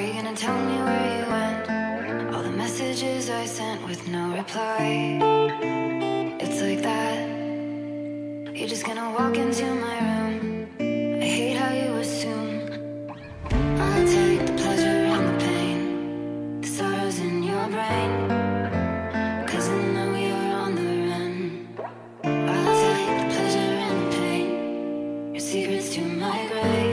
Are you gonna tell me where you went? All the messages I sent with no reply. It's like that. You're just gonna walk into my room. I hate how you assume. I'll take the pleasure and the pain, the sorrows in your brain, 'cause I know you're on the run. I'll take the pleasure and the pain, your secrets to my grave.